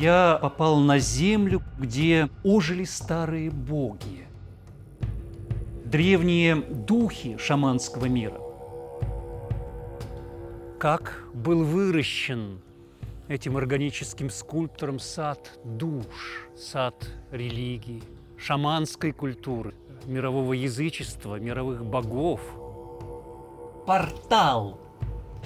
я попал на землю, где ожили старые боги, древние духи шаманского мира. Как был выращен этим органическим скульптором сад душ, сад религии, шаманской культуры, мирового язычества, мировых богов. Портал,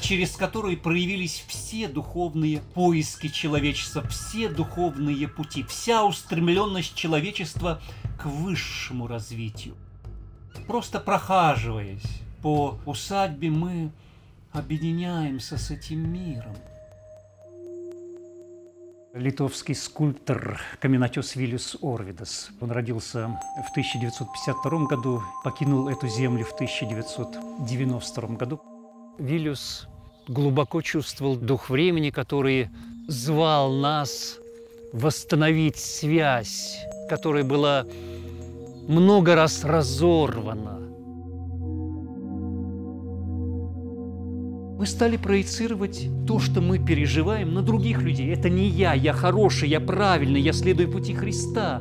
через который проявились все духовные поиски человечества, все духовные пути, вся устремленность человечества к высшему развитию. Просто прохаживаясь по усадьбе, мы объединяемся с этим миром. Литовский скульптор, каменотес Вилиус Орвидас. Он родился в 1952 году, покинул эту землю в 1992 году. Вилиус глубоко чувствовал дух времени, который звал нас восстановить связь, которая была много раз разорвана. Мы стали проецировать то, что мы переживаем, на других людей. Это не я хороший, я правильный, я следую пути Христа.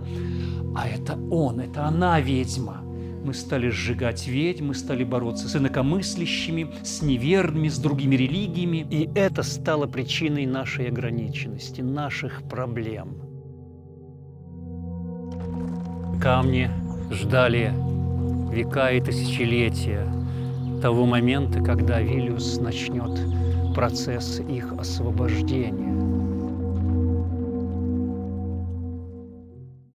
А это он, это она ведьма. Мы стали сжигать ведьм, мы стали бороться с инакомыслящими, с неверными, с другими религиями. И это стало причиной нашей ограниченности, наших проблем. Камни ждали века и тысячелетия того момента, когда Вилиус начнет процесс их освобождения.